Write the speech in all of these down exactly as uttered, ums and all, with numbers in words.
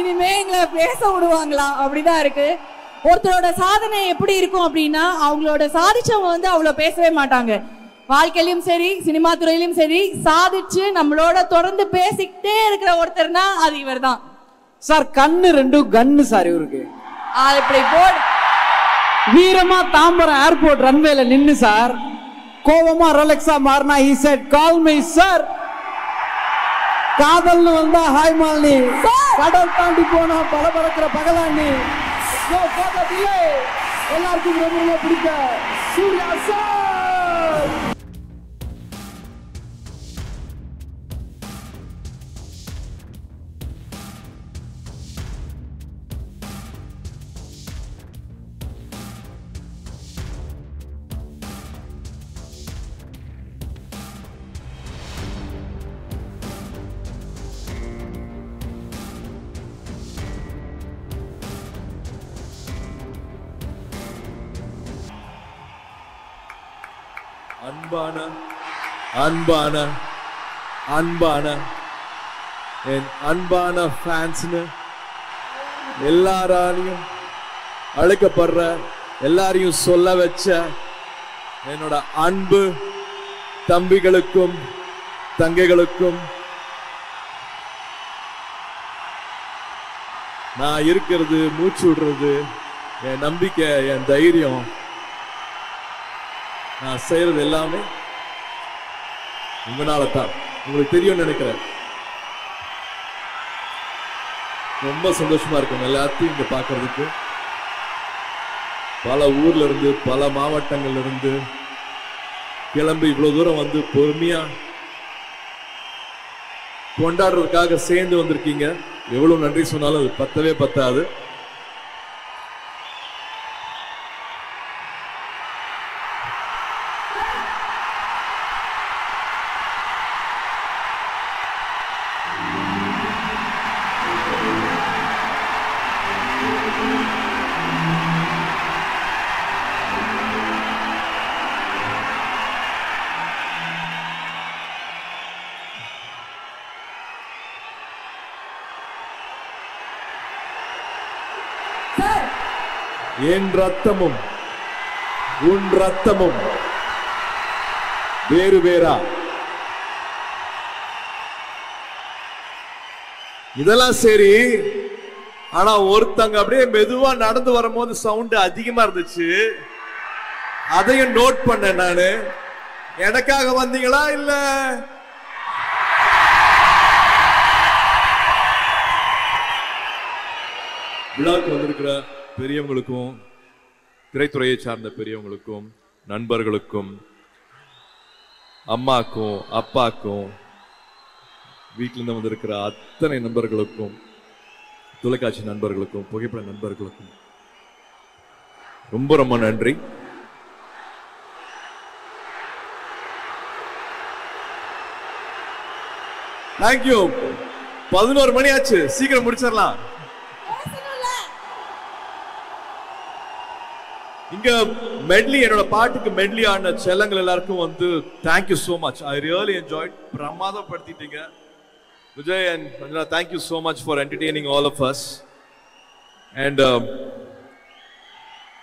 இனிமே எங்களை பேச விடுவாங்களா அப்படிதான் இருக்கு. ஒருத்தரோட சாதனை எப்படி இருக்கும் அப்படின்னா அவங்களோட சாதிச்சவங்க வந்து அவ்வளோ பேசவே மாட்டாங்க. வாழ்க்கையிலும் சரி சினிமா துறையிலும் சரி சாதிச்சு நம்மளோட தொடர்ந்து பேசிக்கிட்டே இருக்கிற ஒருத்தர்னா அது இவர் தான் சார். கண்ணு ரெண்டும் கன்னு சார் இவருக்கு. அது இப்படி போடு வீரமா தாம்பரம் ஏர்போர்ட் ரன்வேல நின்னு சார் கோவமா ரிலாக்ஸா மாறினா he said call me sir. காதல்னு வந்தா ஹாய் மாலினி, கடல் தாண்டி போனா பல பறக்கிற பகலானி. எல்லாருக்கும் ரொம்ப பிடிச்ச சூர்யா சார். அன்பான அன்பான அன்பான என் அன்பான ஃபேன்ஸ்னு எல்லாராலையும் அழைக்கப்படுற எல்லாரையும் சொல்ல வச்ச என்னோட அன்பு தம்பிகளுக்கும் தங்கைகளுக்கும் நான் இருக்கிறது மூச்சு விடுறது என் நம்பிக்கை என் தைரியம் நான் செய்யறது எல்லாமே உங்களால தான். உங்களுக்கு தெரியும் நினைக்கிறேன். ரொம்ப சந்தோஷமா இருக்கும் எல்லாத்தையும் இங்க பாக்குறதுக்கு. பல ஊர்ல இருந்து பல மாவட்டங்கள்ல இருந்து கிளம்பி இவ்வளவு தூரம் வந்து பொறுமையா கொண்டாடுறதுக்காக சேர்ந்து வந்திருக்கீங்க. எவ்வளவு நன்றி சொன்னாலும் அது பத்தவே பத்தாது. என் ரத்தமும் உன் ரத்தமும் வேறு வேறா? இதெல்லாம் சரி, ஆனா ஒருத்தங்க அப்படியே மெதுவா நடந்து வரும்போது சவுண்ட் அதிகமா இருந்துச்சு. அதையும் நோட் பண்ண. நானு எனக்காக வந்தீங்களா இல்ல விழாவுக்கு வந்திருக்கிற பெரியவங்களுக்கும் திரைத்துறையை சார்ந்த பெரியவங்களுக்கும் நண்பர்களுக்கும் அம்மாக்கும் அப்பாக்கும் வீட்டிலிருந்து வந்திருக்கிற அத்தனை நண்பர்களுக்கும் தொலைக்காட்சி நண்பர்களுக்கும் புகைப்பட நண்பர்களுக்கும் ரொம்ப ரொம்ப நன்றி. தேங்க்யூ. பதினோரு மணி ஆச்சு, சீக்கிரம் முடிச்சிடலாம். இங்க மெட்லி என்னோட பாட்டுக்கு மெட்லி ஆன செல்லங்கள் எல்லாருக்கும் வந்து thank you so much. I really enjoyed. பிரமாதப்படுத்திட்டீங்க Vijay and Ranjana. Thank you so much for entertaining all of us. And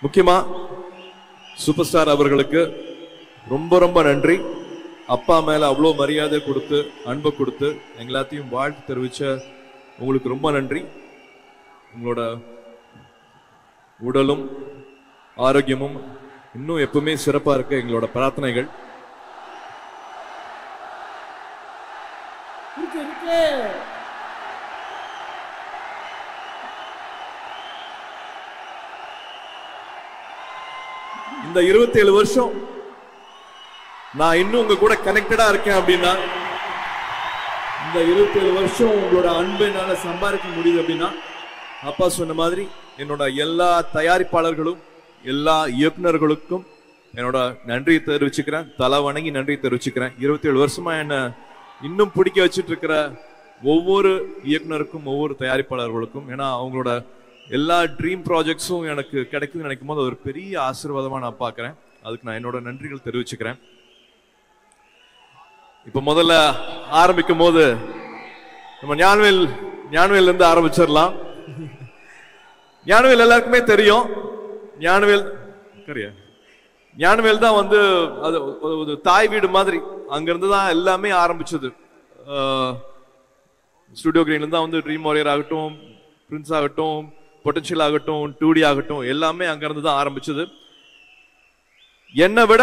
முக்கியமா சூப்பர்ஸ்டார் அவர்களுக்கு ரொம்ப ரொம்ப நன்றி. அப்பா மேல அவ்வளோ மரியாதை கொடுத்து அன்பு கொடுத்து எல்லாத்தையும் வாழ்த்து தெரிவிச்ச உங்களுக்கு ரொம்ப நன்றி. உங்களோட உடலும் ஆரோக்கியமும் இன்னும் எப்பவுமே சிறப்பாக இருக்கு எங்களோட பிரார்த்தனைகள். இந்த இருபத்தி ஏழு வருஷம் நான் இன்னும் உங்க கூட கனெக்டடா இருக்கேன் அப்படின்னா, இந்த இருபத்தி ஏழு வருஷம் உங்களோட அன்பை என்னால சம்பாதிக்க முடியுது அப்படின்னா, அப்பா சொன்ன மாதிரி என்னோட எல்லா தயாரிப்பாளர்களும் எல்லா இயக்குநர்களுக்கும் என்னோட நன்றியை தெரிவிச்சுக்கிறேன். தலை வணங்கி நன்றியை தெரிவிச்சுக்கிறேன். இருபத்தி ஏழு வருஷமா என்ன இன்னும் பிடிக்க வச்சுட்டு இருக்கிற ஒவ்வொரு இயக்குனருக்கும் ஒவ்வொரு தயாரிப்பாளர்களுக்கும், ஏன்னா அவங்களோட எல்லா ட்ரீம் ப்ராஜெக்ட்ஸும் எனக்கு கிடைக்குதுன்னு நினைக்கும் போது ஒரு பெரிய ஆசீர்வாதமாக நான் பார்க்குறேன். அதுக்கு நான் என்னோட நன்றிகள் தெரிவிச்சுக்கிறேன். இப்போ முதல்ல ஆரம்பிக்கும் போது நம்ம ஞானவேல் ஞானவேல்ல இருந்து ஆரம்பிச்சிரலாம். ஞானவேல் எல்லாருக்குமே தெரியும். ஞானவேல் கரியா ஞானவேல் தான் வந்து அது ஒரு தாய் வீடு மாதிரி. அங்கிருந்து தான் எல்லாமே ஆரம்பிச்சது. ஸ்டுடியோ கிரீன்ல தான் வந்து ட்ரீம் வாரியர் ஆகட்டும், பிரின்ஸ் ஆகட்டும், பொட்டன்ஷியல் ஆகட்டும், டூடி ஆகட்டும், எல்லாமே அங்கிருந்து தான் ஆரம்பிச்சது. என்னை விட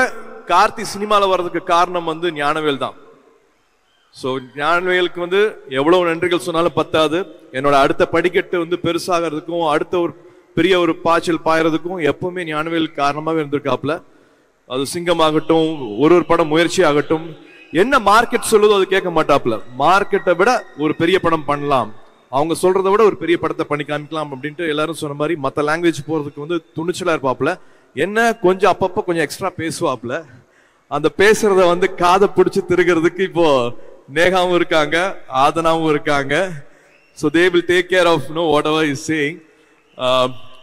கார்த்தி சினிமாவில் வர்றதுக்கு காரணம் வந்து ஞானவேல் தான். ஸோ ஞானவேலுக்கு வந்து எவ்வளோ நன்றிகள் சொன்னாலும் பத்தாது. என்னோட அடுத்த படிக்கட்டு வந்து பெருசாகிறதுக்கும் அடுத்த ஒரு பெரிய ஒரு பாய்ச்சல் பாயறதுக்கும் எப்பவுமே ஞானவேலுக்கு காரணமாக இருந்திருக்காப்புல. அது சிங்கம் ஆகட்டும், ஒரு ஒரு படம் முயற்சி ஆகட்டும், என்ன மார்க்கெட் சொல்லுதோ அது கேட்க மாட்டாப்புல. மார்க்கெட்டை விட ஒரு பெரிய படம் பண்ணலாம், அவங்க சொல்றதை விட ஒரு பெரிய படத்தை பண்ணி காமிக்கலாம் அப்படின்ட்டு எல்லாரும் சொன்ன மாதிரி மற்ற லாங்குவேஜ் போகிறதுக்கு வந்து துணிச்சலாக இருப்பாப்புல. என்ன கொஞ்சம் அப்பப்போ கொஞ்சம் எக்ஸ்ட்ரா பேசுவாப்புல. அந்த பேசுறத வந்து காதை பிடிச்சி திருகிறதுக்கு இப்போ நேகாவும் இருக்காங்க, ஆதனாவும் இருக்காங்க. So they will take care of no whatever is saying.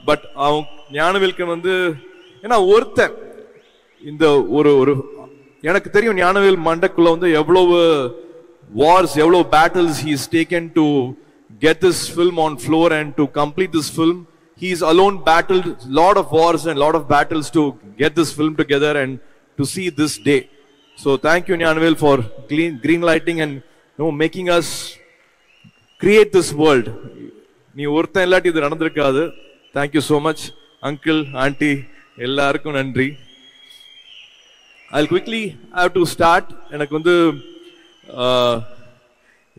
But அவங்க ஞானவேலுக்கு வந்து ஏன்னா ஒருத்தன் இந்த ஒரு ஒரு எனக்கு தெரியும் ஞானவேல் மண்டக்குள்ள வந்து எவ்வளவு வார்ஸ், எவ்வளோ battles he is taken to get this film on floor and to complete this film. He is alone battled lot of wars and lot of battles to get this film together and to see this day. So thank you Gnanavel for green, green lighting and you know, making us create this world. Nee ortha illati idu nadandirukadu. Thank you so much uncle, auntie, ellarkum nandri. I'll quickly have to start. Enakku undu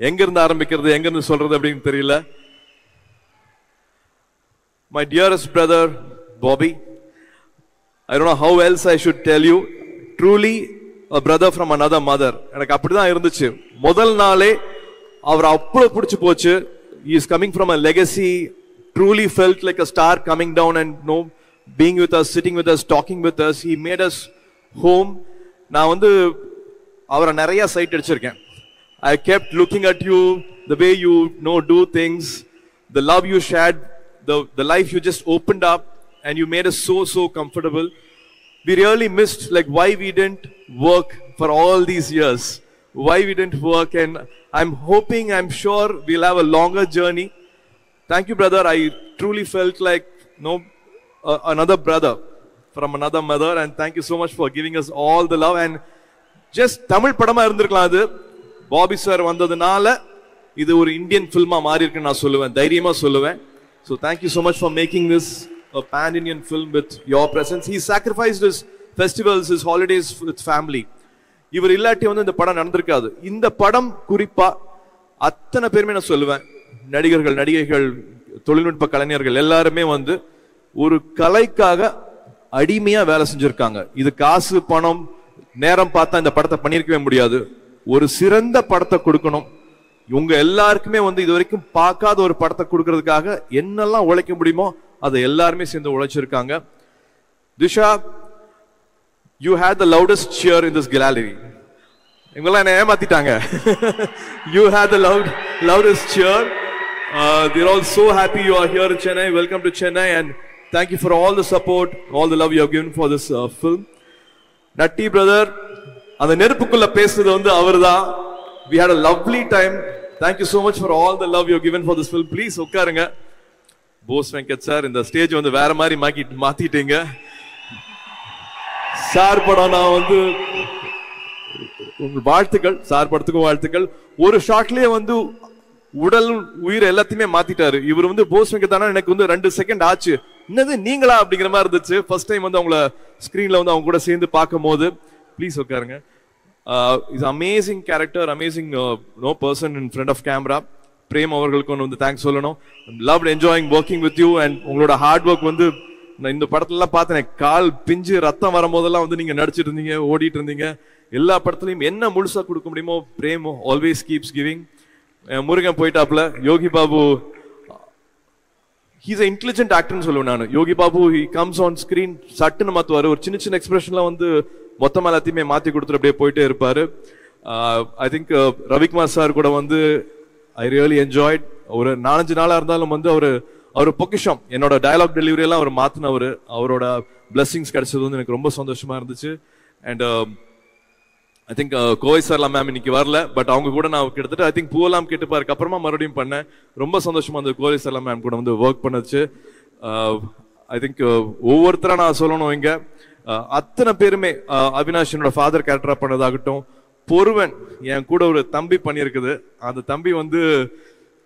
enga irund aarambikkiradhu enga irund solradhu appdinu theriyala. My dearest brother Bobby, I don't know how else I should tell you, truly a brother from another mother. எனக்கு அப்படிதான் இருந்துச்சு முதல் நாளே. அவர் அவ்வளவு பிடிச்சு போச்சு. He is coming from a legacy, truly felt like a star coming down and you know, being with us, sitting with us, talking with us. He made us home. நான் வந்து அவரை நிறைய சைட் அடிச்சிருக்கேன். I kept looking at you, the way you know do things, the love you shared, the the life you just opened up, and you made us so so comfortable. We really missed like why we didn't work for all these years, why we didn't work. And i'm hoping i'm sure we'll have a longer journey. Thank you brother. I truly felt like you know, uh, another brother from another mother, and thank you so much for giving us all the love. And just Tamil padama irundirkalam. Adu Bobby sir vandadunala idu or Indian film ah maari irukku na solluven, dhairiyama solluven. So thank you so much for making this a pan-Indian film with your presence. He sacrificed his festivals, his holidays with family. இவர் இல்லாட்டி வந்து இந்த படம் நடந்திருக்காது. இந்த படம் குறிப்பா அத்தனை பேருமே நான் சொல்லுவேன், நடிகர்கள், நடிகைகள், தொழில்நுட்ப கலைஞர்கள் எல்லாருமே வந்து ஒரு கலைக்காக அடிமையா வேலை செஞ்சிருக்காங்க. இது காசு பணம் நேரம் பார்த்தா இந்த படத்தை பண்ணியிருக்கவே முடியாது. ஒரு சிறந்த படத்தை கொடுக்கணும். இவங்க எல்லாருக்குமே வந்து இது வரைக்கும் பார்க்காத ஒரு படத்தை கொடுக்கறதுக்காக என்னெல்லாம் உழைக்க முடியுமோ அதை எல்லாருமே சேர்ந்து உழைச்சிருக்காங்க. Disha, you had the loudest cheer in this gallery. இவங்கெல்லாம் என்ன ஏமாத்திட்டாங்க. You had the loud loudest cheer. They're all so happy you are here in Chennai. Welcome to Chennai and thank you for all the support, all the love you have given for this film. Natty brother, அந்த நெருப்புக்குள்ள பேசுறது வந்து அவர் தான். We had a lovely time. Thank you so much for all the love you have given for this film. Please okkarunga Bose Venkat sir, in the stage vandu vera mari maaki maatiteenga sir. Padana vandu ungal vaalthukal sir, paduthukku vaalthukal. Oru shot liye vandu udal uyir ellathiyume maatitaru ivaru vandu. Bose Venkat ana enakku vandu two second aachu innadhu neengala abdingra maari irundhuchu first time vandu avanga screen la vandu avanga kuda sendu paakumbodhu. Please okkarunga. Uh, is amazing character, amazing uh, no person in front of camera. Prem avargalukku undu thanks solano. Loved enjoying working with you and ungaloda hard work vandu na indha padathilla paathane kaal pinji ratham varumbodella vandu neenga nadichirundinga, ooditirundinga. Ella padathilum enna mulusa kudukka mudiyumo Prem always keeps giving. uh, Murugan poitaapla. Yogi Babu, he is an intelligent actor nu solluva nanu. Yogi Babu, he comes on screen sattana maathuvaru, or chinna chinna expression la vandu மொத்தமாக எல்லாத்தையுமே மாற்றி கொடுத்துட்டு அப்படியே போயிட்டே இருப்பார். I think Ravikumar sir கூட வந்து I really enjoyed. ஒரு நாலஞ்சு நாளாக இருந்தாலும் வந்து அவர் அவர் பொக்கிஷம் என்னோட டயலாக் டெலிவரியெல்லாம் அவர் மாற்றினவர். அவரோட பிளஸ்ஸிங்ஸ் கிடைச்சது வந்து எனக்கு ரொம்ப சந்தோஷமாக இருந்துச்சு. And I think Koi sir la ma'am iniki varala, but avanga kuda na kidathittu I think poolam kettu park apparama marudiyum panna romba sandoshama and Koi sir la ma'am kuda vandu work panachu. I think over thara na solano inga athana perume Avinashinoda father character panadagatum porvan en kuda oru thambi panirukku and thambi vandu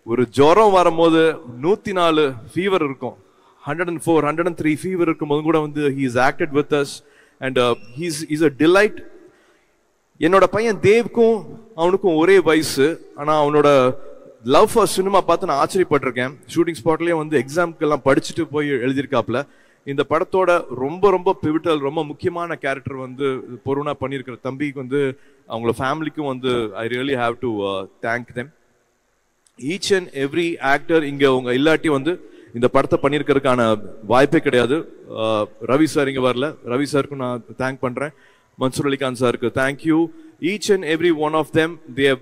oru joram varumbodhu one oh four fever irukum one oh four one oh three fever irukumbodhu kuda vandu he is acted with us and uh, he's is a delight. என்னோட பையன் தேவ்க்கும் அவனுக்கும் ஒரே வயசு, ஆனால் அவனோட love for cinema பார்த்து நான் ஆச்சரியப்பட்டிருக்கேன். Shooting ஸ்பாட்லேயே வந்து எக்ஸாம்க்கெல்லாம் படிச்சுட்டு போய் எழுதியிருக்காப்புல. இந்த படத்தோட ரொம்ப ரொம்ப பிவிட்டல் ரொம்ப முக்கியமான கேரக்டர் வந்து பொருணா பண்ணியிருக்கிற தம்பிக்கு வந்து அவங்களோட ஃபேமிலிக்கும் வந்து I really have to thank them. Each and every actor இங்கே அவங்க இல்லாட்டி வந்து இந்த படத்தை பண்ணியிருக்கிறதுக்கான வாய்ப்பே கிடையாது. ரவி சார் இங்கே வரல, ரவி சாருக்கும் நான் தேங்க் பண்ணுறேன். Mansoor Ali Khan sir, thank you. Each and every one of them, they have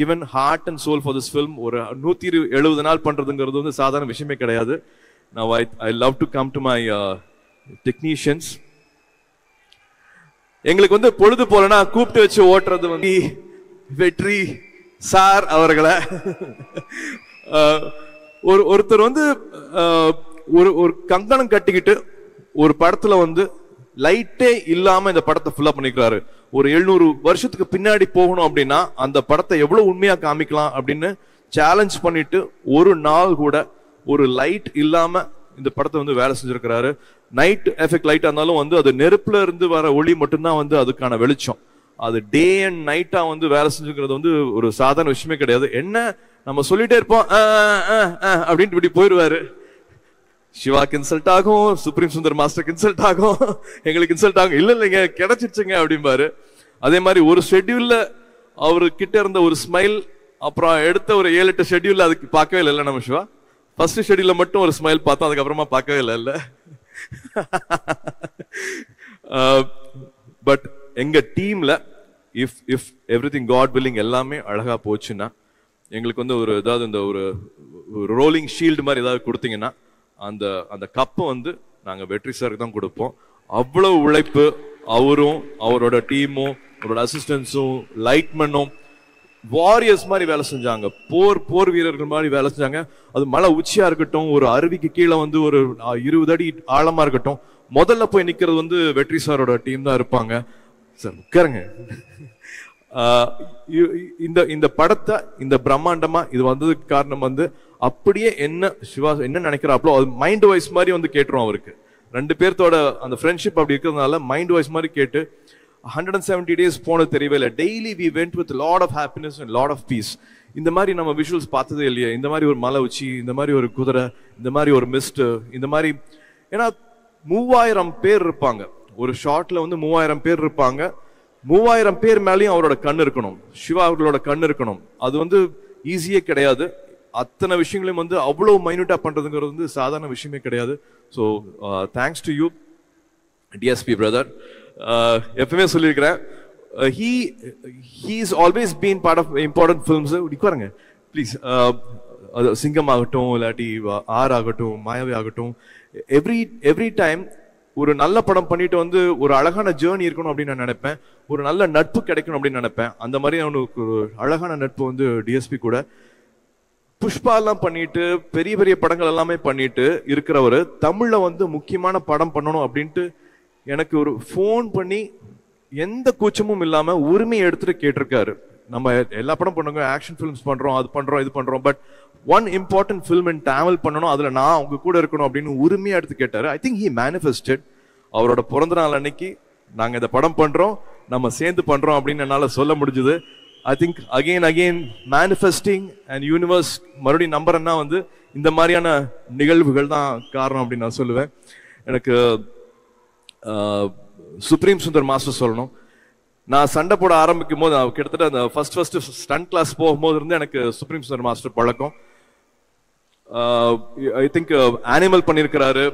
given heart and soul for this film. Or one seventy naal pandradungiradhu undu sadhana vishayame kedaiyadhu. Now I I love to come to my uh, technicians. Engalukku undu poludhu polana kooptu vechu ootradhu vandu vetri sir avargala or orthar vandu or or kanganam kattikittu or padathula vandu லைட்டே இல்லாமல் இந்த படத்தை ஃபுல்லாக பண்ணிக்கிறாரு. ஒரு எழுநூறு வருஷத்துக்கு பின்னாடி போகணும் அப்படின்னா அந்த படத்தை எவ்வளோ உண்மையாக காமிக்கலாம் அப்படின்னு சேலஞ்ச் பண்ணிட்டு ஒரு நாள் கூட ஒரு லைட் இல்லாமல் இந்த படத்தை வந்து வேலை செஞ்சுருக்கிறாரு. நைட் எஃபெக்ட் லைட்டாக இருந்தாலும் வந்து அது நெருப்பில் இருந்து வர ஒளி மட்டும்தான் வந்து அதுக்கான வெளிச்சம். அது டே அண்ட் நைட்டாக வந்து வேலை செஞ்சுக்கிறது வந்து ஒரு சாதாரண விஷயமே கிடையாது. என்ன நம்ம சொல்லிகிட்டே இருப்போம் அப்படின்ட்டு இப்படி போயிடுவார். சிவாக்கு இன்சல்ட் ஆகும், சுப்ரீம் சுந்தர் மாஸ்டருக்கு இன்சல்ட் ஆகும், எங்களுக்கு இன்சல்ட் ஆகும், இல்லை இல்லைங்க கிடைச்சிச்சுங்க அப்படிம்பாரு. அதே மாதிரி ஒரு ஷெட்யூலில் அவர்கிட்ட இருந்த ஒரு ஸ்மைல் அப்புறம் எடுத்த ஒரு ஏழு எட்டு ஷெட்யூலில் அதுக்கு பார்க்கவே இல்லை. நம்ம சிவா ஃபர்ஸ்ட் ஷெட்யூலில் மட்டும் ஒரு ஸ்மைல் பார்த்தோம், அதுக்கப்புறமா பார்க்கவே இல்லை இல்லை. பட் எங்கள் டீமில் if if everything got willing எல்லாமே அழகாக போச்சுன்னா எங்களுக்கு வந்து ஒரு ஏதாவது இந்த ஒரு ரோலிங் ஷீல்டு மாதிரி ஏதாவது கொடுத்தீங்கன்னா அந்த அந்த கப்பை வந்து நாங்கள் வெற்றி சாருக்கு தான் கொடுப்போம். அவ்வளோ உழைப்பு அவரும் அவரோட டீமும் அவரோட அசிஸ்டன்ஸும் லைட்மேனும் வாரியர்ஸ் மாதிரி வேலை செஞ்சாங்க, போர் போர் வீரர்கள் மாதிரி வேலை செஞ்சாங்க. அது மலை உச்சியாக இருக்கட்டும், ஒரு அருவிக்கு கீழே வந்து ஒரு இருபது அடி ஆழமாக இருக்கட்டும், முதல்ல போய் நிற்கிறது வந்து வெற்றி சாரோட டீம் தான் இருப்பாங்க. சார் உட்காருங்க. இந்த இந்த படத்தை இந்த பிரம்மாண்டமாக இது வந்ததுக்கு காரணம் வந்து அப்படியே என்ன சிவா என்ன நினைக்கிறாப்போ அது மைண்ட் வாய்ஸ் மாதிரி வந்து கேட்டுரும். அவருக்கு ரெண்டு பேர்த்தோட அந்த ஃப்ரெண்ட்ஷிப் அப்படி இருக்கிறதுனால மைண்ட் வாய்ஸ் மாதிரி கேட்டு ஹண்ட்ரட் அண்ட் செவன்டி டேஸ் போனது தெரியவே இல்லை. Daily we went with lot of happiness and lot of peace. இந்த மாதிரி நம்ம விஷுவல்ஸ் பார்த்ததே இல்லையே. இந்த மாதிரி ஒரு மலை உச்சி, இந்த மாதிரி ஒரு குதிரை, இந்த மாதிரி ஒரு மிஸ்ட், இந்த மாதிரி ஏன்னா மூவாயிரம் பேர் இருப்பாங்க ஒரு ஷார்ட்டில் வந்து மூவாயிரம் பேர் இருப்பாங்க. மூவாயிரம் பேர் மேலேயும் அவரோட கண் இருக்கணும், சிவா அவர்களோட கண் இருக்கணும். அது வந்து ஈஸியே கிடையாது. அத்தனை விஷயங்களையும் வந்து அவ்வளோ மைன்யூட்டாக பண்ணுறதுங்கிறது வந்து சாதாரண விஷயமே கிடையாது. So thanks to you DSP brother. எப்பவுமே சொல்லியிருக்கிறேன், he he's always been part of important films. உட்காருங்க ப்ளீஸ். அது சிங்கம் ஆகட்டும், இல்லாட்டி ஆர் ஆகட்டும், மாயாவை ஆகட்டும், எவ்ரி எவ்ரி டைம் ஒரு நல்ல படம் பண்ணிட்டு வந்து ஒரு அழகான ஜேர்னி இருக்கணும் அப்படின்னு நான் நினைப்பேன், ஒரு நல்ல நட்பு கிடைக்கணும் அப்படின்னு நினைப்பேன். அந்த மாதிரி அவனுக்கு ஒரு அழகான நட்பு வந்து டிஎஸ்பி கூட. புஷ்பாலாம் பண்ணிட்டு பெரிய பெரிய படங்கள் எல்லாமே பண்ணிட்டு இருக்கிறவர் தமிழில் வந்து முக்கியமான படம் பண்ணணும் அப்படின்ட்டு எனக்கு ஒரு ஃபோன் பண்ணி எந்த கூச்சமும் இல்லாமல் உரிமையை எடுத்துகிட்டு கேட்டிருக்காரு. நம்ம எல்லா படம் பண்ணுங்க, ஆக்ஷன் ஃபிலிம்ஸ் பண்ணுறோம், அது பண்ணுறோம், இது பண்ணுறோம், but one important film in Tamil பண்ணணும், அதில் நான் அவங்க கூட இருக்கணும் அப்படின்னு உரிமையாக எடுத்து கேட்டார். I think he manifested. அவரோட பிறந்த நாள் அன்னைக்கு நாங்கள் இந்த படம் பண்ணுறோம், நம்ம சேர்ந்து பண்ணுறோம் அப்படின்னு என்னால் சொல்ல முடிஞ்சுது. I think again again manifesting and universe மறுபடி நம்புறேன்னா வந்து இந்த மாதிரியான நிகழ்வுகள் தான் காரணம் அப்படின்னு நான் சொல்லுவேன். எனக்கு சுப்ரீம் சுந்தர் மாஸ்டர் சொல்லணும். நான் சண்டை போட ஆரம்பிக்கும் போது கிட்டத்தட்ட அந்த ஃபர்ஸ்ட் ஃபர்ஸ்ட் ஸ்டன்ட் கிளாஸ் போகும்போது இருந்து எனக்கு சுப்ரீம் சுந்தர் மாஸ்டர் பழக்கம். ஐ திங்க் அனிமல் பண்ணியிருக்கிறாரு,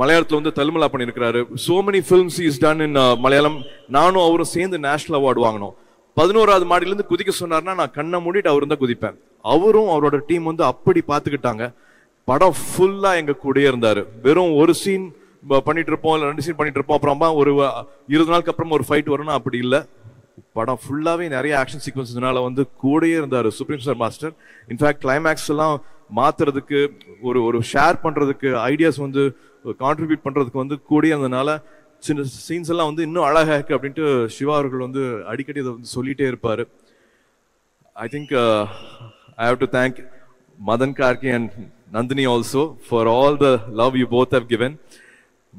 மலையாளத்தில் வந்து தல்மலா பண்ணியிருக்கிறாரு, so many films is done in Malayalam. நானும் அவரும் சேர்ந்து நேஷனல் அவார்டு வாங்கினோம். பதினோராவது மாடியிலேருந்து குதிக்க சொன்னார்னா நான் கண்ணை மூடிட்டு அவரும் தான் குதிப்பேன். அவரும் அவரோட டீம் வந்து அப்படி பார்த்துக்கிட்டாங்க. படம் ஃபுல்லாக எங்கள் கூடயே இருந்தார். வெறும் ஒரு சீன் பண்ணிட்டு இருப்போம் இல்ல ரெண்டு சீன் பண்ணிட்டு இருப்போம் அப்புறமா ஒரு இருபது நாளுக்கு அப்புறம் ஒரு ஃபைட் வரும்னா அப்படி இல்ல படம் ஃபுல்லாவே நிறைய ஆக்ஷன் சீக்வென்ஸ்னால வந்து கூடயே இருந்தாரு supreme sir master in fact climax எல்லாம் மாத்துறதுக்கு ஒரு ஒரு ஷேர் பண்றதுக்கு ஐடியாஸ் வந்து கான்ட்ரிபியூட் பண்றதுக்கு வந்து கூடயே இருந்தனால சின்ன சீன்ஸ் எல்லாம் வந்து இன்னும் அழகா இருக்கு அப்படினு சிவா அவர்கள் வந்து அடிக்கடி இத வந்து சொல்லிட்டே இருப்பாரு I think uh, I have to thank Madan Karki and Nandini also for all the love you both have given.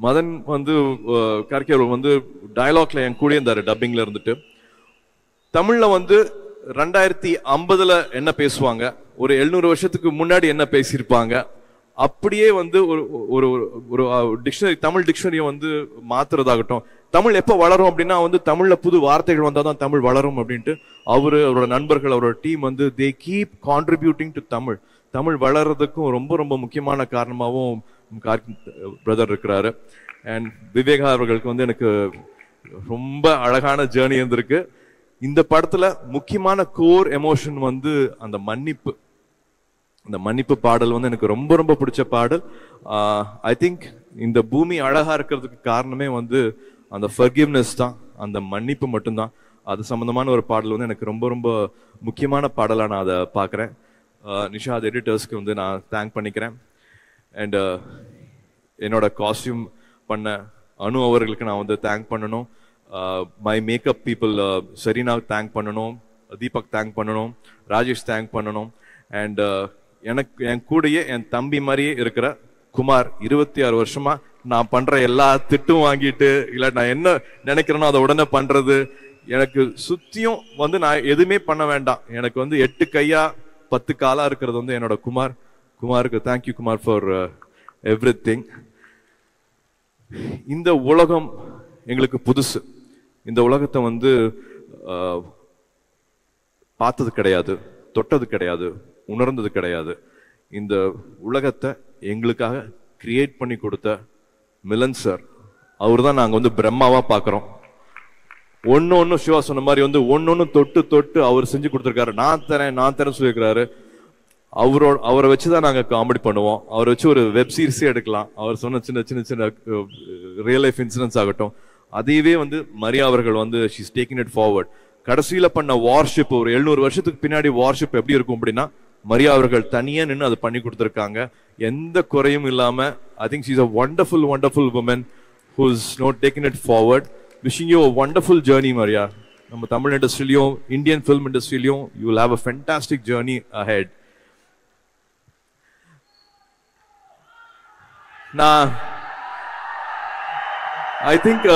Madan vandu uh, Karki avaru vandu dialogue la en koodi endaru dubbing la irundittu Tamil la vandu two thousand fifty la enna pesuvaanga oru seven hundred varshathukku munnadi enna pesirpaanga அப்படியே வந்து ஒரு ஒரு ஒரு dictionary Tamil டிக்ஷனரியை வந்து மாத்துறதாகட்டும் தமிழ் எப்போ வளரும் அப்படின்னா வந்து தமிழ்ல புது வார்த்தைகள் வந்தாதான் தமிழ் வளரும் அப்படின்ட்டு அவரு அவரோட நண்பர்கள் அவரோட டீம் வந்து they keep contributing to Tamil Tamil வளர்றதுக்கும் ரொம்ப ரொம்ப முக்கியமான காரணமாகவும் பிரதர் இருக்கிறாரு அண்ட் விவேகா அவர்களுக்கு வந்து எனக்கு ரொம்ப அழகான ஜேர்னி இருந்திருக்கு இந்த படத்துல முக்கியமான கோர் எமோஷன் வந்து அந்த மன்னிப்பு அந்த மன்னிப்பு பாடல் வந்து எனக்கு ரொம்ப ரொம்ப பிடிச்ச பாடல் ஐ திங்க் இந்த பூமி அழகா இருக்கிறதுக்கு காரணமே வந்து அந்த ஃபர்கிவ்னஸ் தான் அந்த மன்னிப்பு மட்டும்தான் அது சம்பந்தமான ஒரு பாடல் வந்து எனக்கு ரொம்ப ரொம்ப முக்கியமான பாடலாக நான் அதை பார்க்குறேன் நிஷாத் எடிட்டர்ஸ்க்கு வந்து நான் தேங்க் பண்ணிக்கிறேன் அண்ட் என்னோட காஸ்டியூம் பண்ண அனு அவர்களுக்கு நான் வந்து தேங்க் பண்ணணும் மை மேக்கப் பீப்புள் சரினாவை தேங்க் பண்ணணும் தீபக் தேங்க் பண்ணணும் ராஜேஷ் தேங்க் பண்ணணும் அண்ட் எனக்கு என் கூடயே என் தம்பி மாதிரியே இருக்கிற குமார் இருபத்தி ஆறு வருஷமா நான் பண்ற எல்லா திட்டும் வாங்கிட்டு இல்லை நான் என்ன நினைக்கிறேனோ அதை உடனே பண்றது எனக்கு சுத்தியும் வந்து நான் எதுவுமே பண்ண வேண்டாம் எனக்கு வந்து எட்டு கையா பத்து காலா இருக்கிறது வந்து என்னோட குமார் குமாருக்கு thank you Kumar for everything இந்த உலகம் எங்களுக்கு புதுசு இந்த உலகத்தை வந்து பார்த்தது கிடையாது தொட்டது கிடையாது உணர்ந்தது கிடையாது இந்த உலகத்தை எங்களுக்காக கிரியேட் பண்ணி கொடுத்த மிலன் சார் அவர் தான் நாங்கள் வந்து பிரம்மாவா பார்க்குறோம் ஒன்று ஒன்று சிவா சொன்ன மாதிரி வந்து ஒன்று ஒன்று தொட்டு தொட்டு அவர் செஞ்சு கொடுத்துருக்காரு நான் தரேன் நான் தரேன் சொல்லியிருக்கிறாரு அவரோட அவரை வச்சு தான் நாங்கள் காமெடி பண்ணுவோம் அவரை வச்சு ஒரு வெப் சீரிஸே எடுக்கலாம் அவர் சொன்ன சின்ன சின்ன சின்ன ரியல் லைஃப் இன்சிடென்ட்ஸ் ஆகட்டும் அதையவே வந்து மரியா அவர்கள் வந்து she is taking it forward கடைசியில் பண்ண வார்ஷிப் ஒரு எழுநூறு வருஷத்துக்கு பின்னாடி வார்ஷிப் எப்படி இருக்கும் அப்படின்னா மரியா அவர்கள் தனியா நின்று அதை பண்ணி கொடுத்துருக்காங்க எந்த குறையும் இல்லாம I think she is a wonderful wonderful woman who is not taken it forward wishing you a wonderful journey Maria நம்ம தமிழ் இண்டஸ்ட்ரியிலையும் இந்தியன் ஃபிலிம் இண்டஸ்ட்ரியிலையும் you will have a fantastic journey ahead நான் ஐ திங்க்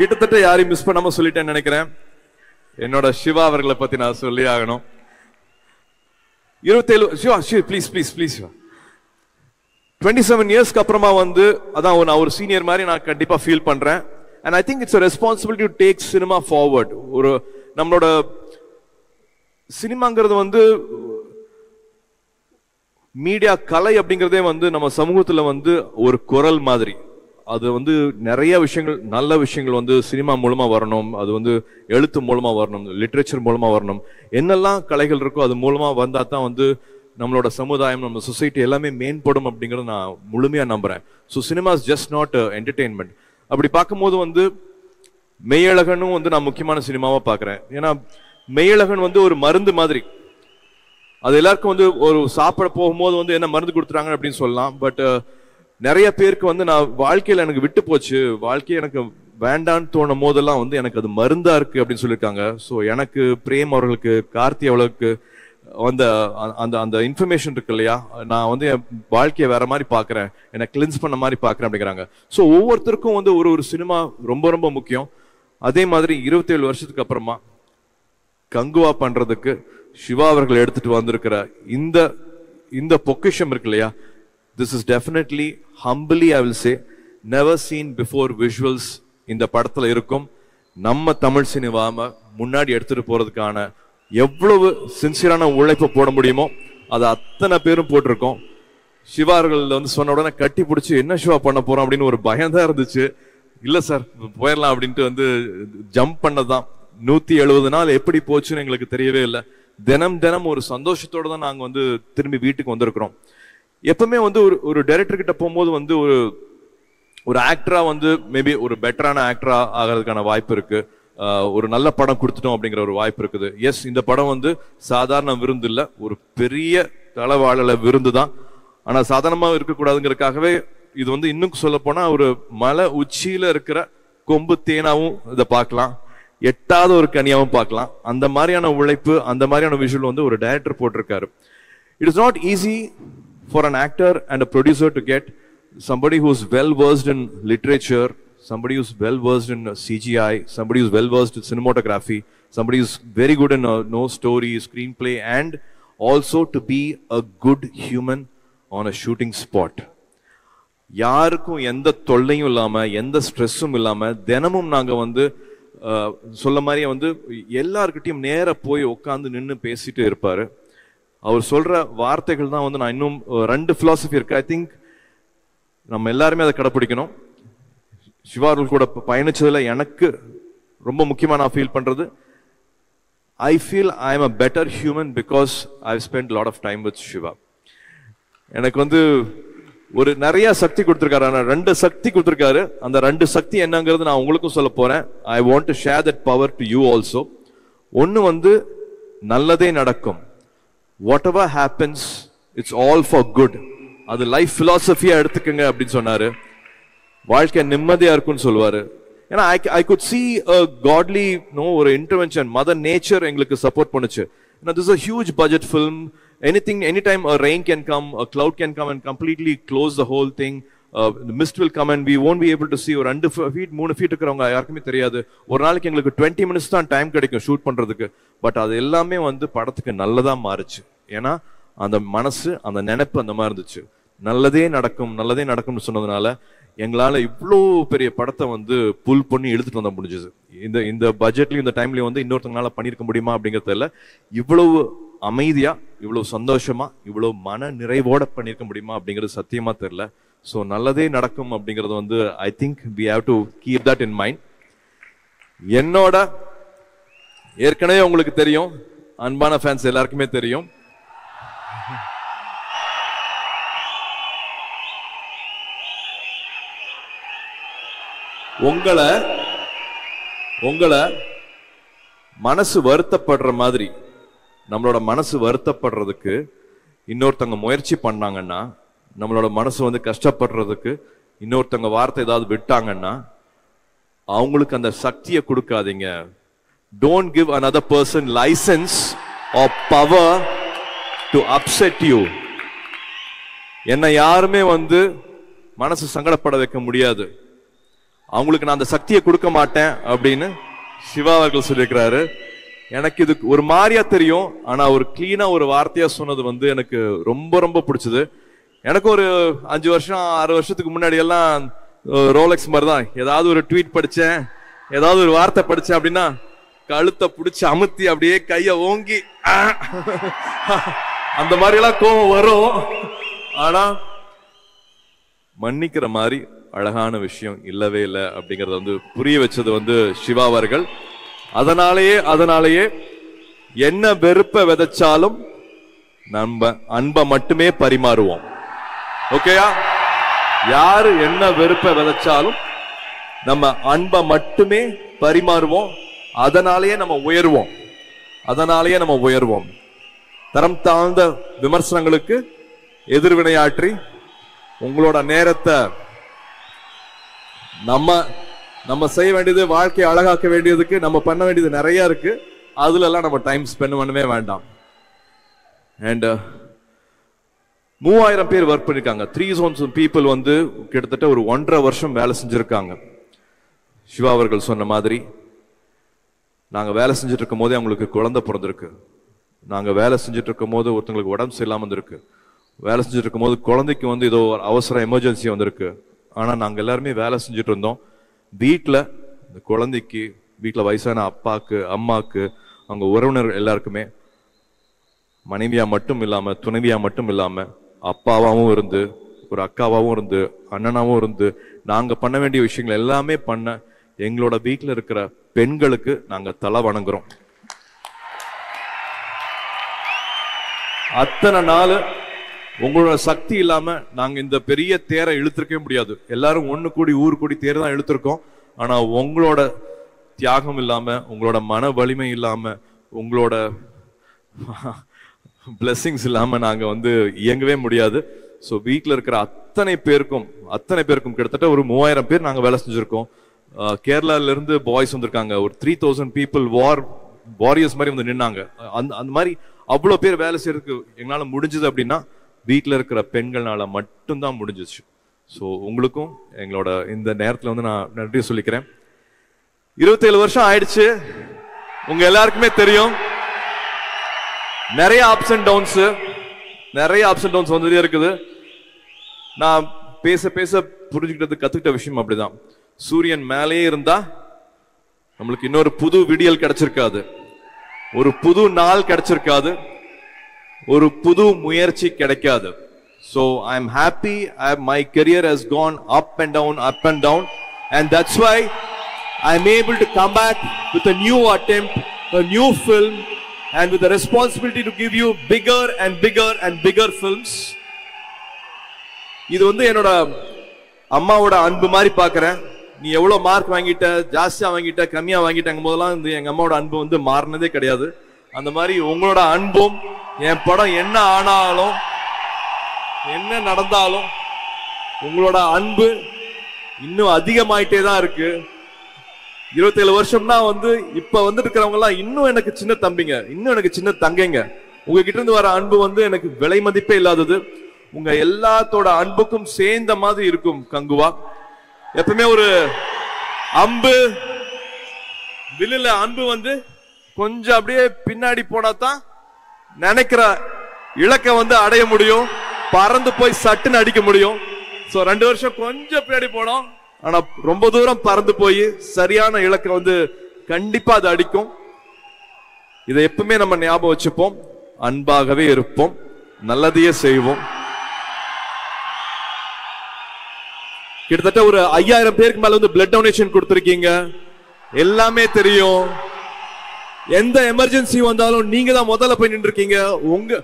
கிட்டத்தட்ட யாரையும் miss பண்ணாம சொல்லிட்டேன்னு நினைக்கிறேன் என்னோட சிவா அவர்களை பத்தி நான் சொல்லி ஆகணும் இருபத்தேழு Siva Siva please please please Siva twenty seven இயர்ஸ்க்கு அப்புறமா வந்து அதான் நான் ஒரு சீனியர் மாதிரி நான் கண்டிப்பாக ஃபீல் பண்ணுறேன் and I think it's responsibility to take cinema forward ஒரு நம்மளோட சினிமாங்கிறது வந்து மீடியா கலை அப்படிங்கிறதே வந்து நம்ம சமூகத்தில் வந்து ஒரு குரல் மாதிரி அது வந்து நிறைய விஷயங்கள் நல்ல விஷயங்கள் வந்து சினிமா மூலமாக வரணும் அது வந்து எழுத்து மூலமாக வரணும் லிட்ரேச்சர் மூலமாக வரணும் என்னெல்லாம் கலைகள் இருக்கோ அது மூலமாக வந்தால் தான் வந்து நம்மளோட சமுதாயம் நம்ம சொசைட்டி எல்லாமே மேம்படும் அப்படிங்கிறத நான் முழுமையாக நம்புகிறேன் so cinema is just not entertainment அப்படி பார்க்கும்போது வந்து மெய்யழகனும் வந்து நான் முக்கியமான சினிமாவாக பார்க்குறேன் ஏன்னா மெய்யழகன் வந்து ஒரு மருந்து மாதிரி அது எல்லாருக்கும் வந்து ஒரு சாப்பிட போகும்போது வந்து என்ன மருந்து கொடுத்துட்டாங்க அப்படின்னு சொல்லலாம் பட் நிறைய பேருக்கு வந்து நான் வாழ்க்கையில் எனக்கு விட்டு போச்சு வாழ்க்கையை எனக்கு வேண்டான்னு தோணும் போதெல்லாம் வந்து எனக்கு அது மருந்தா இருக்கு அப்படின்னு சொல்லியிருக்காங்க ஸோ எனக்கு பிரேம் அவர்களுக்கு கார்த்தி அவர்களுக்கு அந்த அந்த அந்த இன்ஃபர்மேஷன் இருக்கு இல்லையா நான் வந்து என் வாழ்க்கையை வேற மாதிரி பார்க்குறேன் என்னை கிளின்ஸ் பண்ண மாதிரி பார்க்குறேன் அப்படிங்கிறாங்க ஸோ ஒவ்வொருத்தருக்கும் வந்து ஒரு ஒரு சினிமா ரொம்ப ரொம்ப முக்கியம் அதே மாதிரி இருபத்தேழு வருஷத்துக்கு அப்புறமா கங்குவா பண்ணுறதுக்கு சிவா அவர்கள் எடுத்துகிட்டு வந்திருக்கிற இந்த இந்த பொக்கிஷம் இருக்கு இல்லையா This is definitely humbly I will say never seen before visuals இந்த படத்துல இருக்கும் நம்ம தமிழ் சினிமாவை முன்னாடி எடுத்துட்டு போறதுக்கான எவ்வளவு சின்சியரான உழைப்பு போட முடியுமோ அது அத்தனை பேரும் போட்டிருக்கோம் சிவார்கள் வந்து சொன்ன உடனே கட்டி பிடிச்சி என்ன சிவா பண்ண போறோம் அப்படின்னு ஒரு பயம்தான் இருந்துச்சு இல்லை சார் போயிடலாம் அப்படின்ட்டு வந்து ஜம்ப் பண்ணதான் நூற்றி எழுபது நாள் எப்படி போச்சுன்னு எங்களுக்கு தெரியவே இல்லை தினம் தினம் ஒரு சந்தோஷத்தோடு தான் நாங்கள் வந்து திரும்பி வீட்டுக்கு வந்திருக்கிறோம் எப்பவுமே வந்து ஒரு ஒரு டைரக்டர் கிட்ட போகும்போது வந்து ஒரு ஒரு ஆக்டரா வந்து மேபி ஒரு பெட்டரான ஆக்டரா ஆகிறதுக்கான வாய்ப்பு இருக்கு. ஒரு நல்ல படம் கொடுத்துட்டோம் அப்படிங்கிற ஒரு வாய்ப்பு இருக்குது. எஸ், இந்த படம் வந்து சாதாரண விருந்து இல்லை, ஒரு பெரிய தளவாழல விருந்து தான். ஆனால் சாதாரணமாக இருக்கக்கூடாதுங்கிறதுக்காகவே இது வந்து இன்னும் சொல்ல போனால் ஒரு மலை உச்சியில் இருக்கிற கொம்பு தேனாவும் இதை பார்க்கலாம், எட்டாவது ஒரு கனியாவும் பார்க்கலாம். அந்த மாதிரியான உழைப்பு, அந்த மாதிரியான விஷுவல் வந்து ஒரு டைரக்டர் போட்டிருக்காரு. It is not easy for an actor and a producer to get somebody who's well versed in literature, somebody who's well versed in C G I, somebody who's well versed in cinematography, somebody who's very good in uh, no story, screenplay, and also to be a good human on a shooting spot. யாருக்கும் எந்த தொல்லையும் இல்லாம, எந்த ஸ்ட்ரெஸ்ஸும் இல்லாம, தினமும் நாங்க வந்து சொல்ல மாதிரியே வந்து எல்லார்கிட்டையும் நேர போய் உட்காந்து நின்று பேசிட்டு இருப்பாரு. அவர் சொல்ற வார்த்தைகள் தான் வந்து நான் இன்னும் ரெண்டு பிலாசபி இருக்கு, ஐ திங்க் நம்ம எல்லாருமே அதை கடைப்பிடிக்கணும். சிவா அவர்கள் கூட பயணிச்சதில் எனக்கு ரொம்ப முக்கியமாக நான் ஃபீல் பண்ணுறது, I feel I am a better human because I spend lot of time with Siva. எனக்கு வந்து ஒரு நிறைய சக்தி கொடுத்துருக்காரு, ஆனால் ரெண்டு சக்தி கொடுத்துருக்காரு. அந்த ரெண்டு சக்தி என்னங்கிறது நான் உங்களுக்கும் சொல்ல போகிறேன். I want to share that power to you also. ஒன்று வந்து நல்லதே நடக்கும், whatever happens it's all for good. அது லைஃப் ஃபிலாசபியாக எடுத்துக்கோங்க அப்படின்னு சொன்னார். வாழ்க்கை நிம்மதியாக இருக்குன்னு சொல்லுவார். ஏன்னா I I could see a godly no ஒரு இன்டர்வென்ஷன், மதர் நேச்சர் எங்களுக்கு சப்போர்ட் பண்ணுச்சு. ஏன்னா this a huge budget film, anything any time a rain can come, a cloud can come and completely close the whole thing. Mist will come and we won't be able to see. ஒரு ரெண்டு feet மூணு feet இருக்கிறவங்க யாருக்குமே தெரியாது, ஒரு நாளைக்கு எங்களுக்கு twenty minutes தான் டைம் கிடைக்கும் ஷூட் பண்ணுறதுக்கு. பட் அது எல்லாமே வந்து படத்துக்கு நல்லதாக மாறுச்சு. ஏன்னா அந்த மனசு, அந்த நினைப்பு அந்த மாதிரி இருந்துச்சு. நல்லதே நடக்கும், நல்லதே நடக்கும்னு சொன்னதுனால எங்களால் இவ்வளோ பெரிய படத்தை வந்து புல் பண்ணி எடுத்துகிட்டு வந்தால் முடிஞ்சுது. இந்த இந்த பட்ஜெட்லையும் இந்த டைம்லையும் வந்து இன்னொருத்தங்களால் பண்ணியிருக்க முடியுமா அப்படிங்கிறதில்ல, இவ்வளவு அமைதியாக, இவ்வளோ சந்தோஷமாக, இவ்வளோ மன நிறைவோடு பண்ணியிருக்க முடியுமா அப்படிங்கிறது சத்தியமாக தெரில. ஸோ நல்லதே நடக்கும் அப்படிங்கிறது வந்து I think we have to keep that in mind. என்னோட ஏற்கனவே உங்களுக்கு தெரியும், அன்பான ஃபேன்ஸ் எல்லாருக்குமே தெரியும், உங்களை உங்களை மனசு வருத்தப்படுற மாதிரி, நம்மளோட மனசு வருத்தப்படுறதுக்கு இன்னொருத்தவங்க முயற்சி பண்ணாங்கன்னா, நம்மளோட மனசு வந்து கஷ்டப்படுறதுக்கு இன்னொருத்தவங்க வார்த்தை ஏதாவது விட்டாங்கன்னா, அவங்களுக்கு அந்த சக்தியை கொடுக்காதீங்க. Don't give another person licence or power to upset you. என்னை யாருமே வந்து மனசு சங்கடப்பட வைக்க முடியாது, அவங்களுக்கு நான் அந்த சக்தியை கொடுக்க மாட்டேன் அப்படின்னு சிவா அவர்கள் சொல்லியிருக்கிறாரு. எனக்கு இது ஒரு மாதிரியா தெரியும், ஆனால் ஒரு கிளீனாக ஒரு வார்த்தையாக சொன்னது வந்து எனக்கு ரொம்ப ரொம்ப பிடிச்சது. எனக்கு ஒரு அஞ்சு வருஷம் ஆறு வருஷத்துக்கு முன்னாடி எல்லாம் ரோலெக்ஸ் மாதிரி தான், ஏதாவது ஒரு ட்வீட் படித்தேன், ஏதாவது ஒரு வார்த்தை படித்தேன் அப்படின்னா கழுத்தை பிடிச்சி அமுத்தி அப்படியே கையை ஓங்கி அந்த மாதிரிலாம் கோபம் வரும். ஆனால் மன்னிக்கிற மாதிரி அழகான விஷயம் இல்லவே இல்லை அப்படிங்கறத வந்து புரிய வச்சது வந்து சிவா அவர்கள். அதனாலேயே அதனாலேயே என்ன வெறுப்ப விதைச்சாலும் நம்ம அன்பை மட்டுமே பரிமாறுவோம். ஓகேயா? யாரு என்ன வெறுப்ப விதைச்சாலும் நம்ம அன்பை மட்டுமே பரிமாறுவோம். அதனாலேயே நம்ம உயர்வோம், அதனாலேயே நம்ம உயர்வோம். தரம் தாழ்ந்த விமர்சனங்களுக்கு எதிர்வினையாற்றி உங்களோட நேரத்தை நம்ம நம்ம செய்ய வேண்டியது, வாழ்க்கையை அழகாக்க வேண்டியதுக்கு நம்ம பண்ண வேண்டியது நிறையா இருக்கு. அதுல எல்லாம் நம்ம டைம் ஸ்பெண்ட் பண்ணவே வேண்டாம். அண்ட் மூவாயிரம் பேர் ஒர்க் பண்ணிருக்காங்க, த்ரீ தௌசண்ட் பீப்புள் வந்து கிட்டத்தட்ட ஒரு ஒன்றரை வருஷம் வேலை செஞ்சிருக்காங்க. சிவா அவர்கள் சொன்ன மாதிரி நாங்கள் வேலை செஞ்சுட்டு இருக்கும் போதே அவங்களுக்கு குழந்தை பிறந்திருக்கு, நாங்கள் வேலை செஞ்சுட்டு இருக்கும் போது ஒருத்தங்களுக்கு உடம்பு சரியில்லாமல் இருந்திருக்கு, வேலை செஞ்சுட்டு இருக்கும் போது குழந்தைக்கு வந்து ஏதோ அவசர எமர்ஜென்சி வந்திருக்கு. ஆனால் நாங்கள் எல்லாருமே வேலை செஞ்சுட்டு இருந்தோம். வீட்டில் இந்த குழந்தைக்கு, வீட்டில் வயசான அப்பாவுக்கு, அம்மாவுக்கு, அவங்க உறவினர் எல்லாருக்குமே மனைவியாக மட்டும் இல்லாமல், துணைவியாக மட்டும் இல்லாமல் அப்பாவாகவும் இருந்து, ஒரு அக்காவாகவும் இருந்து, அண்ணனாகவும் இருந்து நாங்கள் பண்ண வேண்டிய விஷயங்கள் எல்லாமே பண்ண எங்களோட வீட்டில் இருக்கிற பெண்களுக்கு நாங்கள் தலை வணங்குறோம். அத்தனை நாள் உங்களோட சக்தி இல்லாம நாங்க இந்த பெரிய தேரை இழுத்துக்கவே முடியாது. எல்லாரும் ஒன்னு கூடி ஊர் கூடி தேரை தான் இழுத்துறோம். ஆனா உங்களோட தியாகம் இல்லாம, உங்களோட மன வலிமை இல்லாம, உங்களோட blessings இல்லாம நாங்க வந்து இயங்கவே முடியாது. சோ வீக்ல இருக்கிற அத்தனை பேருக்கும் அத்தனை பேருக்கும் கிட்டத்தட்ட ஒரு மூவாயிரம் பேர் நாங்க வேலை செஞ்சிருக்கோம். கேரளால இருந்து பாய்ஸ் வந்திருக்காங்க. ஒரு three thousand people war warriors மாதிரி வந்து நின்னாங்க. அந்த அந்த மாதிரி அவ்வளோ பேர் வேலை செய்யறதுக்கு எங்களால முடிஞ்சது. அப்படின்னா வீட்டில் இருக்கிற பெண்கள்னால மட்டும்தான் முடிஞ்சிச்சு. ஸோ உங்களுக்கும் எங்களோட இந்த நேரத்தில் வந்து நான் நன்றி சொல்லிக்கிறேன். இருபத்தேழு வருஷம் ஆயிடுச்சு. உங்க எல்லாருக்குமே தெரியும், நிறைய அப்ஸ் அண்ட் டவுன்ஸ் நிறைய அப்ஸ் அண்ட் டவுன்ஸ் வந்துட்டே இருக்குது. நான் பேச பேச புரிஞ்சுக்கிட்டது கத்துக்கிட்ட விஷயம் அப்படிதான். சூரியன் மேலேயே இருந்தா நம்மளுக்கு இன்னொரு புது விடியல் கிடைச்சிருக்காது, ஒரு புது நாள் கிடைச்சிருக்காது, ஒரு புது முயற்சி கிடைக்காது. So I am happy. I, my career has gone up and down, up and down, and that's why I am able to come back with a new attempt, a new film, and with the responsibility to give you bigger and bigger and bigger films. இது வந்து என்னோட அம்மாவோட அன்பு மாதிரி பார்க்குறேன். நீ எவ்வளோ mark வாங்கிட்ட, ஜாஸ்தியாக வாங்கிட்ட, கம்மியாக வாங்கிட்டாங்க போதெல்லாம் இந்த எங்கள் அம்மாவோட அன்பு வந்து மாறினதே கிடையாது. அந்த மாதிரி உங்களோட அன்பும் என் படம் என்ன ஆனாலும் என்ன நடந்தாலும் உங்களோட அன்பு இன்னும் அதிகமாயிட்டே தான் இருக்கு. இருபத்தேழு வருஷம்னா வந்து இப்போ வந்துருக்கிறவங்கலாம் இன்னும் எனக்கு சின்ன தம்பிங்க, இன்னும் எனக்கு சின்ன தங்கைங்க. உங்ககிட்ட இருந்து வர அன்பு வந்து எனக்கு விலை மதிப்பே இல்லாதது. உங்க எல்லாத்தோட அன்புக்கும் சேர்ந்த மாதிரி இருக்கும் கங்குவா. எப்பவுமே ஒரு அம்பு வில்லுல அன்பு வந்து கொஞ்சம் அப்படியே பின்னாடி போனா தான் நினைக்கிற இலக்க வந்து அடைய முடியும், பறந்து போய் சட்டுன்னு அடிக்க முடியும். சோ ரெண்டு வருஷம் கொஞ்சம் பின்னாடி போனோம், ஆனா ரொம்ப தூரம் பறந்து போய் சரியான இலக்க வந்து கண்டிப்பா அது அடிக்கும். இதை எப்பவுமே நம்ம ஞாபகம் வச்சுப்போம். அன்பாகவே இருப்போம், நல்லதையே செய்வோம். கிட்டத்தட்ட ஒரு ஐயாயிரம் பேருக்கு மேல வந்து பிளட் டொனேஷன் கொடுத்துருக்கீங்க. எல்லாமே தெரியும். எந்த எமர்ஜென்சி வந்தாலும் நீங்க தான் முதல்ல போய் நின்று இருக்கீங்க. உங்க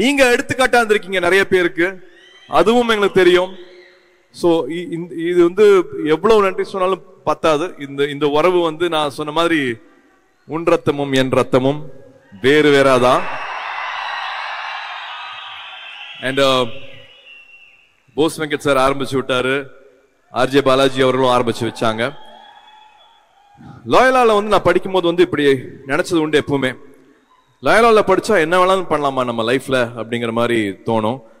நீங்க எடுத்துக்காட்டா இருந்திருக்கீங்க நிறைய பேருக்கு, அதுவும் எங்களுக்கு தெரியும். ஸோ இது வந்து எவ்வளவு நன்றி சொன்னாலும் பத்தாது. இந்த இந்த உறவு வந்து நான் சொன்ன மாதிரி உன் ரத்தமும் என் ரத்தமும் வேறு வேறாதான். அண்ட் போஸ் வெங்கட் சார் ஆரம்பிச்சு விட்டாரு, ஆர்ஜே பாலாஜி அவர்களும் ஆரம்பிச்சு வச்சாங்க. லோயலால வந்து நான் படிக்கும் போது வந்து இப்படி நினைச்சது உண்டு. எப்பவுமே லோயலால படிச்சா என்ன வேணாலும் பண்ணலாமா நம்ம லைஃப்ல அப்படிங்கிற மாதிரி தோணும்.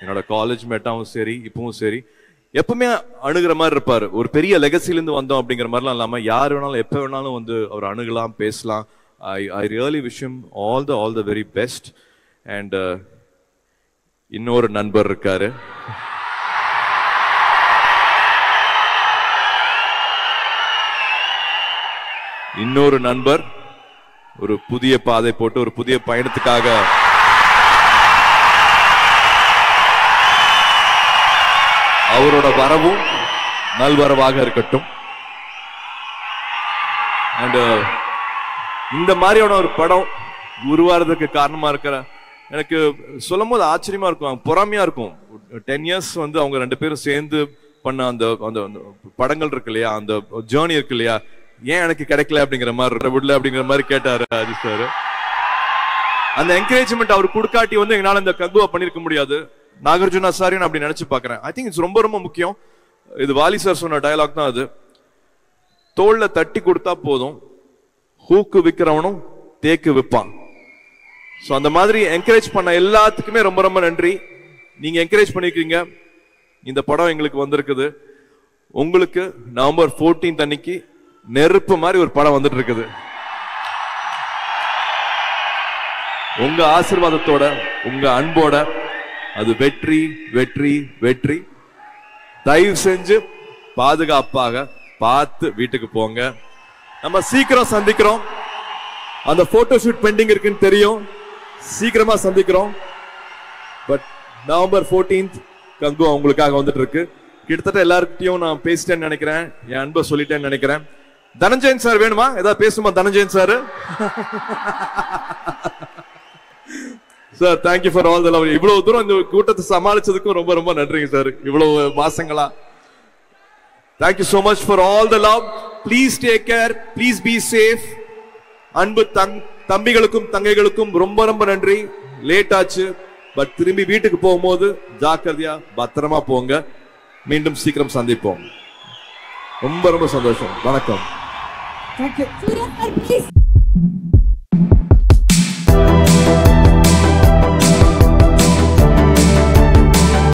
என்னோட காலேஜ் மேட்டாவும் சரி, இப்பவும் சரி, எப்பவுமே அணுகிற மாதிரி இருப்பார். ஒரு பெரிய லெகசிலேருந்து வந்தோம் அப்படிங்கிற மாதிரிலாம் இல்லாமல் யார் வேணாலும் எப்போ வேணாலும் வந்து அவர் அணுகலாம், பேசலாம். I I really wish him all the all the very best. And இன்னொரு நண்பர் இருக்காரு, இன்னொரு நண்பர் ஒரு புதிய பாதை போட்டு ஒரு புதிய பயணத்துக்காக அவரோட வரவும் நல்வரவாக இருக்கட்டும். அண்ட் இந்த மாதிரியான ஒரு படம் உருவாகிறதுக்கு காரணமா இருக்கிற எனக்கு சொல்லும் போது ஆச்சரியமா இருக்கும், பொறாமையா இருக்கும். டென் இயர்ஸ் வந்து அவங்க ரெண்டு பேரும் சேர்ந்து பண்ண அந்த அந்த படங்கள் இருக்கு இல்லையா, அந்த ஜேர்னி இருக்கு இல்லையா, ஏன் எனக்கு கிடைக்கல அப்படிங்கிற மாதிரி விடல அப்படிங்கிற மாதிரி கேட்டாரு அஜித் சார். அந்த என்கரேஜ்மெண்ட் அவர் கொடுக்காட்டி வந்து எங்களால் இந்த கங்குவா பண்ணிருக்க முடியாது. நாகார்ஜுனா சாரையும் அப்படி நினைச்சு பாக்குறேன். ஐ திங்க் இட்ஸ் ரொம்ப ரொம்ப முக்கியம். இது வாலி சார் சொன்ன டயலாக் தான் அது. தோல்ல தட்டி கொடுத்தா போதும், ஹூக்கு விற்கிறவனும் தேக்கு விற்பான். ஸோ அந்த மாதிரி என்கரேஜ் பண்ண எல்லாத்துக்குமே ரொம்ப ரொம்ப நன்றி. நீங்க என்கரேஜ் பண்ணிருக்கீங்க. இந்த படம் எங்களுக்கு வந்திருக்குது. உங்களுக்கு நவம்பர் பதினான்கு அன்னைக்கு நெருப்பு மாதிரி ஒரு படம் வந்துட்டு இருக்குது. உங்க ஆசீர்வாதத்தோட, உங்க அன்போட அது வெற்றி வெற்றி வெற்றி. தயவு செஞ்சு பாதுகாப்பாக பார்த்து வீட்டுக்கு போங்க. நம்ம சீக்கிரம் சந்திக்கிறோம். அந்த போட்டோ ஷூட் பெண்டிங் இருக்குன்னு தெரியும். சீக்கிரமா சந்திக்கிறோம். பட் நவம்பர் பதினான்கு கங்கு அவங்களுக்காக வந்துட்டு இருக்கு. கிட்டத்தட்ட எல்லார்கிட்டையும் நான் பேசிட்டேன்னு நினைக்கிறேன். என் அன்பை சொல்லிட்டேன்னு நினைக்கிறேன். தனஞ்சயன் சார் வேணுமா? ஏதாவது பேசுமா Dhananjayan sir? Sir thank you for all the love. இவ்வளவு தூரம் இந்த கூட்டத்தை சமாளிச்சதுக்கும் ரொம்ப ரொம்ப நன்றிங்க சார். இவ்வளவு மாசங்களா thank you so much for all the love. Please take care, please be safe. அன்பு தம்பிகளுக்கும் தங்கைகளுக்கும் ரொம்ப ரொம்ப நன்றி. லேட் ஆச்சு, பட் திரும்பி வீட்டுக்கு போகும்போது ஜாக்கிரதையா பத்திரமா போங்க. மீண்டும் சீக்கிரம் சந்திப்போம். ரொம்ப ரொம்ப சந்தோஷம். வணக்கம்.